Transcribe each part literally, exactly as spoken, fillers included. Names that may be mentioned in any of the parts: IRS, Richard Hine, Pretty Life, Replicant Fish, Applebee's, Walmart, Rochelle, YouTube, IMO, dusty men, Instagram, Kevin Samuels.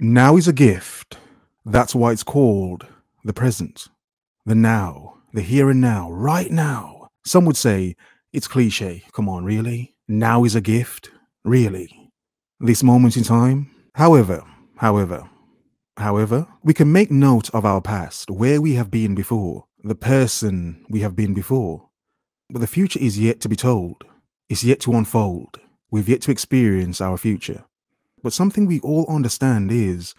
Now is a gift. That's why it's called the present, the now, the here and now, right now. Some would say it's cliche. Come on, really? Now is a gift? Really? This moment in time? However, however, however, we can make note of our past, where we have been before, the person we have been before. But the future is yet to be told. It's yet to unfold. We've yet to experience our future. But something we all understand is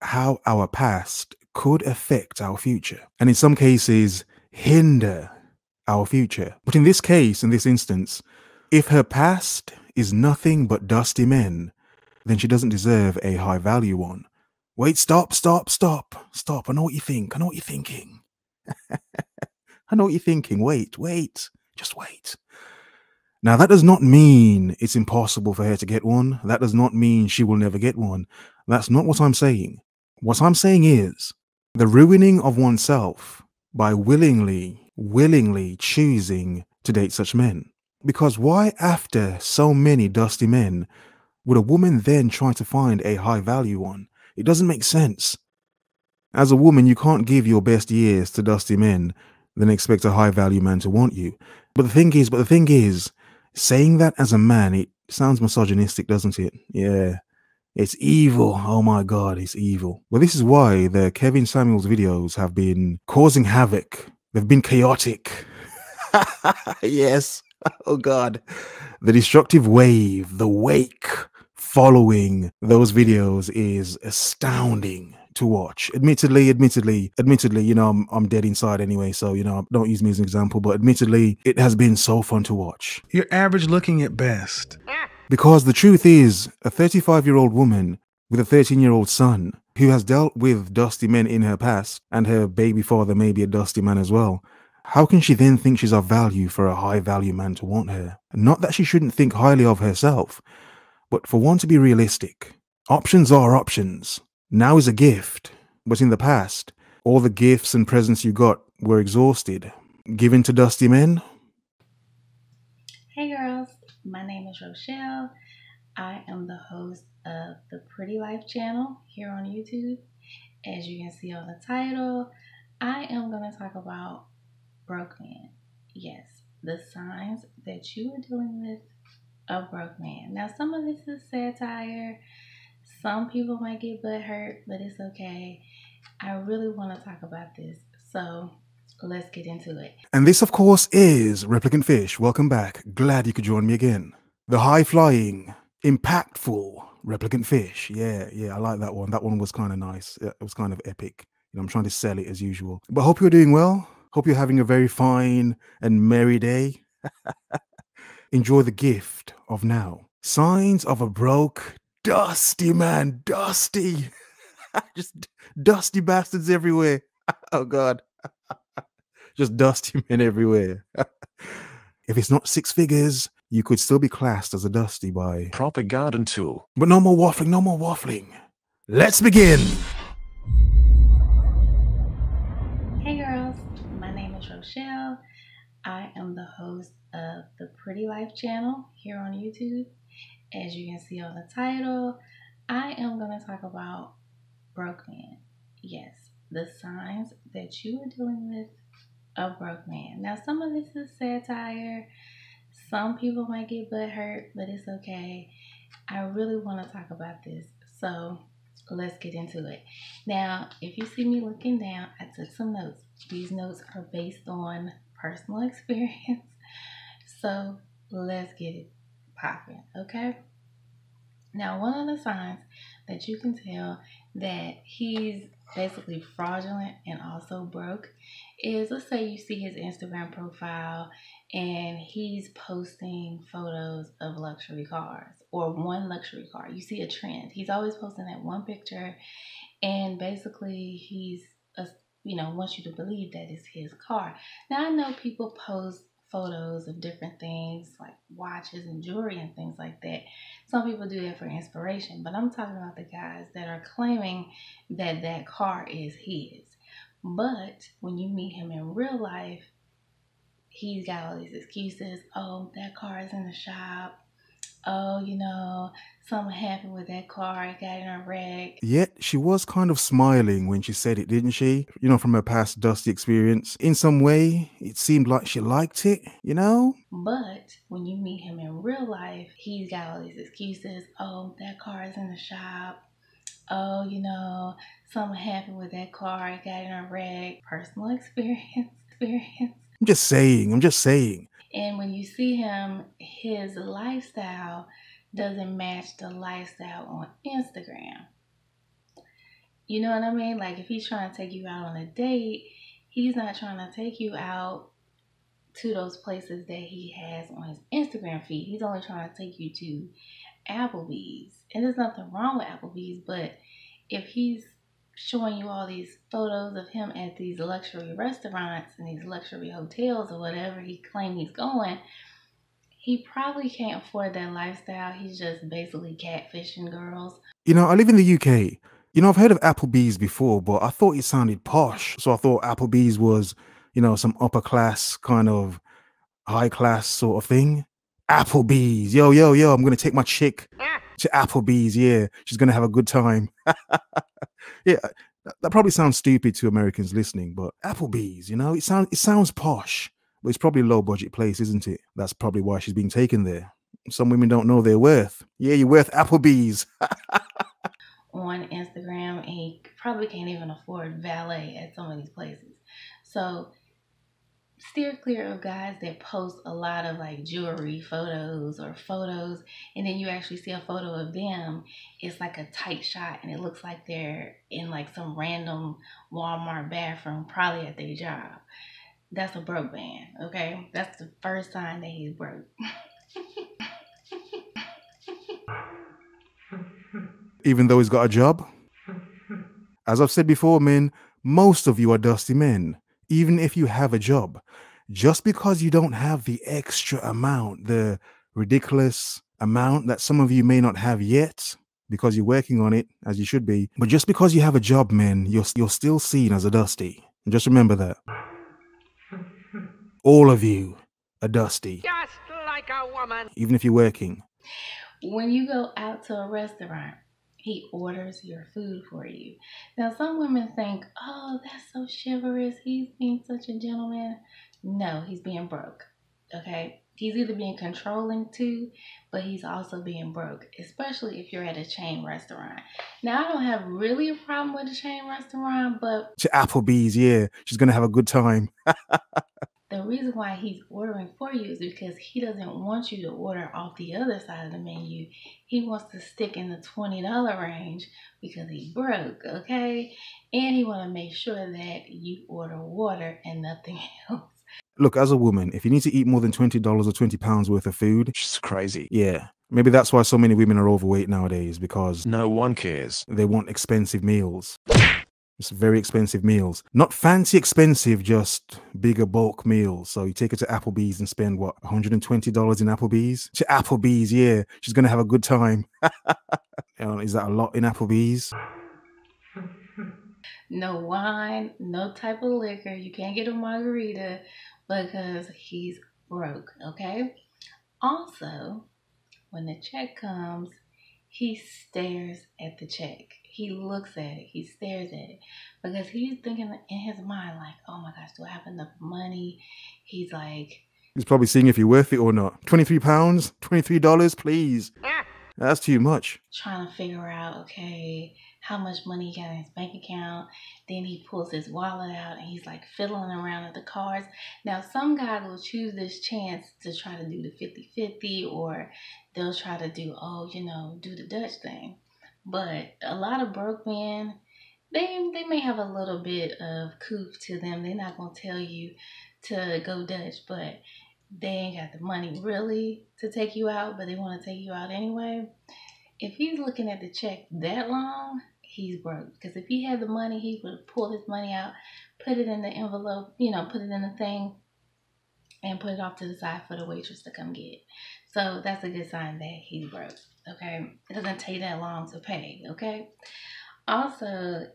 how our past could affect our future, and in some cases, hinder our future. But in this case, in this instance, if her past is nothing but dusty men, then she doesn't deserve a high value one. Wait, stop, stop, stop, stop. I know what you think. I know what you're thinking. I know what you're thinking. Wait, wait, just wait. Now, that does not mean it's impossible for her to get one. That does not mean she will never get one. That's not what I'm saying. What I'm saying is the ruining of oneself by willingly, willingly choosing to date such men. Because why, after so many dusty men, would a woman then try to find a high value one? It doesn't make sense. As a woman, you can't give your best years to dusty men, then expect a high value man to want you. But the thing is, but the thing is, saying that as a man, it sounds misogynistic, doesn't it? Yeah, it's evil. Oh my God, it's evil. Well, this is why the Kevin Samuels videos have been causing havoc. They've been chaotic. Yes. Oh God. The destructive wave, the wake following those videos is astounding to watch. Admittedly, admittedly, admittedly, you know, I'm, I'm dead inside anyway, so, you know, don't use me as an example, but admittedly, it has been so fun to watch. You're average looking at best. Because the truth is, a thirty-five-year-old woman with a thirteen-year-old son who has dealt with dusty men in her past, and her baby father may be a dusty man as well, how can she then think she's of value for a high-value man to want her? Not that she shouldn't think highly of herself, but for one to be realistic. Options are options. Now is a gift, but in the past, all the gifts and presents you got were exhausted, given to dusty men. Hey girls, my name is Rochelle. I am the host of the Pretty Life channel here on YouTube. As you can see on the title, I am going to talk about broke men. Yes, the signs that you are dealing with a broke man. Now, some of this is satire. Some people might get butt hurt, but it's okay. I really want to talk about this, so let's get into it. And this, of course, is Replicant Fish. Welcome back. Glad you could join me again. The high-flying, impactful Replicant Fish. Yeah, yeah, I like that one. That one was kind of nice. It was kind of epic. You know, I'm trying to sell it as usual. But hope you're doing well. Hope you're having a very fine and merry day. Enjoy the gift of now. Signs of a broke, dusty man, dusty, just dusty bastards everywhere. Oh God, just dusty men everywhere. If it's not six figures, you could still be classed as a dusty by proper garden tool. But no more waffling, no more waffling. Let's begin. Hey girls, my name is Rochelle. I am the host of the Pretty Life channel here on YouTube. As you can see on the title, I am going to talk about broke men. Yes, the signs that you are dealing with a broke man. Now, some of this is satire. Some people might get butt hurt, but it's okay. I really want to talk about this, so let's get into it. Now, if you see me looking down, I took some notes. These notes are based on personal experience, so let's get it popping, okay? Now, one of the signs that you can tell that he's basically fraudulent and also broke is, let's say you see his Instagram profile and he's posting photos of luxury cars or one luxury car. You see a trend. He's always posting that one picture, and basically he's, a, you know, wants you to believe that it's his car. Now, I know people post photos of different things like watches and jewelry and things like that. Some people do that for inspiration, but I'm talking about the guys that are claiming that that car is his. But when you meet him in real life, he's got all these excuses. Oh, that car is in the shop. oh, you know, something happened with that car, it got in a wreck. Yet she was kind of smiling when she said it, didn't she? You know, from her past dusty experience. In some way, it seemed like she liked it, you know? But when you meet him in real life, he's got all these excuses. Oh, that car is in the shop. Oh, you know, something happened with that car, it got in a wreck. Personal experience, experience. I'm just saying, I'm just saying. And when you see him, his lifestyle doesn't match the lifestyle on Instagram. You know what I mean? Like, if he's trying to take you out on a date, he's not trying to take you out to those places that he has on his Instagram feed. He's only trying to take you to Applebee's. And there's nothing wrong with Applebee's, but if he's showing you all these photos of him at these luxury restaurants and these luxury hotels or whatever he claims he's going, he probably can't afford that lifestyle. He's just basically catfishing girls. You know, I live in the U K. You know, I've heard of Applebee's before, but I thought it sounded posh. So I thought Applebee's was, you know, some upper class kind of high class sort of thing. Applebee's. Yo, yo, yo, I'm going to take my chick to Applebee's. Yeah, she's going to have a good time. Yeah, that probably sounds stupid to Americans listening, but Applebee's, you know, it, sound, it sounds posh. But it's probably a low-budget place, isn't it? That's probably why she's being taken there. Some women don't know their worth. Yeah, you're worth Applebee's. On Instagram, and he probably can't even afford valet at some of these places. So steer clear of guys that post a lot of, like, jewelry photos or photos, and then you actually see a photo of them. It's like a tight shot, and it looks like they're in, like, some random Walmart bathroom, probably at their job. That's a broke man, okay? That's the first sign that he's broke. Even though he's got a job? As I've said before, men, most of you are dusty men, even if you have a job. Just because you don't have the extra amount, the ridiculous amount that some of you may not have yet, because you're working on it, as you should be, but just because you have a job, men, you're, you're still seen as a dusty. And just remember that. All of you are dusty. Just like a woman. Even if you're working. When you go out to a restaurant, he orders your food for you. Now, some women think, oh, that's so chivalrous. He's being such a gentleman. No, he's being broke, okay? He's either being controlling too, but he's also being broke, especially if you're at a chain restaurant. Now, I don't have really a problem with a chain restaurant, but... to Applebee's, yeah. She's going to have a good time. The reason why he's ordering for you is because he doesn't want you to order off the other side of the menu. He wants to stick in the twenty dollar range because he's broke, okay? And he want to make sure that you order water and nothing else. Look, as a woman, if you need to eat more than twenty dollars or twenty pounds worth of food, it's crazy. Yeah. Maybe that's why so many women are overweight nowadays, because no one cares. They want expensive meals. It's very expensive meals. Not fancy expensive, just bigger bulk meals. So you take her to Applebee's and spend, what, one hundred twenty dollars in Applebee's? To Applebee's, yeah. She's going to have a good time. uh, is that a lot in Applebee's? No wine, no type of liquor. You can't get a margarita because he's broke, okay? Also, when the check comes, he stares at the check. He looks at it. He stares at it because he's thinking in his mind, like, oh my gosh, do I have enough money? He's like... he's probably seeing if you're worth it or not. twenty-three pounds? twenty-three dollars? Please. Ah. That's too much. Trying to figure out, okay, how much money he got in his bank account. Then he pulls his wallet out and he's like fiddling around at the cards. Now, some guys will choose this chance to try to do the fifty fifty, or they'll try to do, oh, you know, do the Dutch thing. But a lot of broke men, they, they may have a little bit of coof to them. They're not going to tell you to go Dutch, but they ain't got the money really to take you out, but they want to take you out anyway. If he's looking at the check that long, he's broke. Because if he had the money, he would have pulled his money out, put it in the envelope, you know, put it in the thing, and put it off to the side for the waitress to come get. So that's a good sign that he's broke. Okay, it doesn't take that long to pay, okay? Also,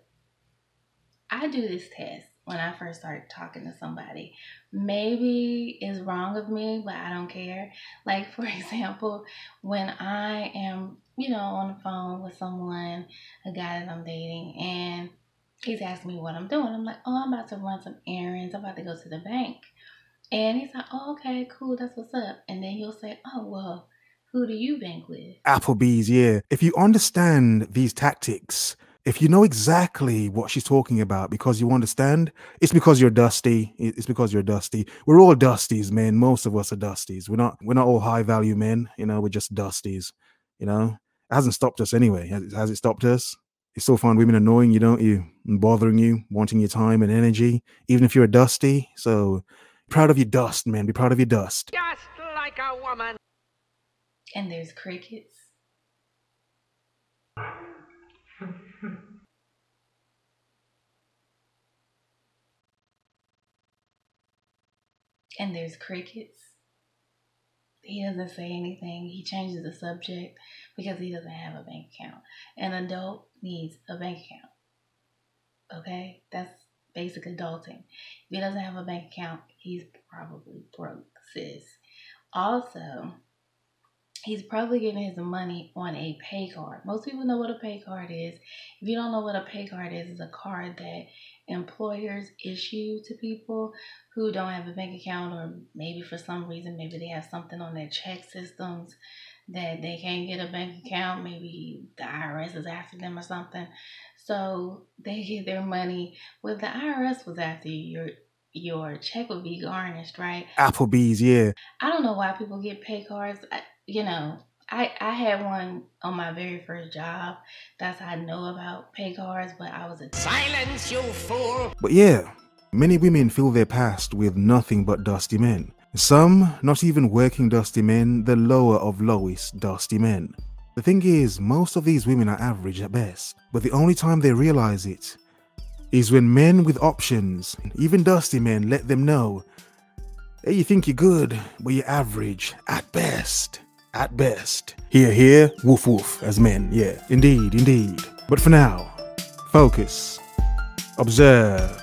I do this test when I first started talking to somebody. Maybe it's wrong of me, but I don't care. Like, for example, when I am, you know, on the phone with someone, a guy that I'm dating, and he's asking me what I'm doing. I'm like, oh, I'm about to run some errands. I'm about to go to the bank. And he's like, oh, okay, cool, that's what's up. And then he'll say, oh, well, who do you bank with? Applebee's, yeah. If you understand these tactics, if you know exactly what she's talking about because you understand, it's because you're dusty. It's because you're dusty. We're all dusties, man. Most of us are dusties. We're not, we're not all high-value men. You know, we're just dusties, you know. It hasn't stopped us anyway. Has, has it stopped us? You still find women annoying you, don't you? And bothering you, wanting your time and energy, even if you're a dusty. So proud of your dust, man. Be proud of your dust. Just like a woman. And there's crickets. And there's crickets. He doesn't say anything. He changes the subject because he doesn't have a bank account. An adult needs a bank account. Okay? That's basic adulting. If he doesn't have a bank account, he's probably broke, sis. Also, he's probably getting his money on a pay card. Most people know what a pay card is. If you don't know what a pay card is, it's a card that employers issue to people who don't have a bank account, or maybe for some reason, maybe they have something on their check systems that they can't get a bank account. Maybe the I R S is after them or something. So they get their money. Well, the I R S was after you. Your, your check would be garnished, right? Applebee's, yeah. I don't know why people get pay cards. I, You know, I, I had one on my very first job. That's how I know about pay cards, but I was a... Silence, you fool! But yeah, many women fill their past with nothing but dusty men. Some, not even working dusty men, the lower of lowest dusty men. The thing is, most of these women are average at best, but the only time they realize it is when men with options, even dusty men, let them know, hey, you think you're good, but you're average at best. At best. Hear, hear, woof, woof, as men, yeah. Indeed, indeed. But for now, focus, observe,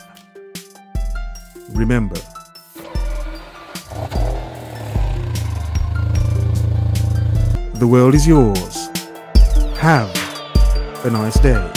remember. The world is yours. Have a nice day.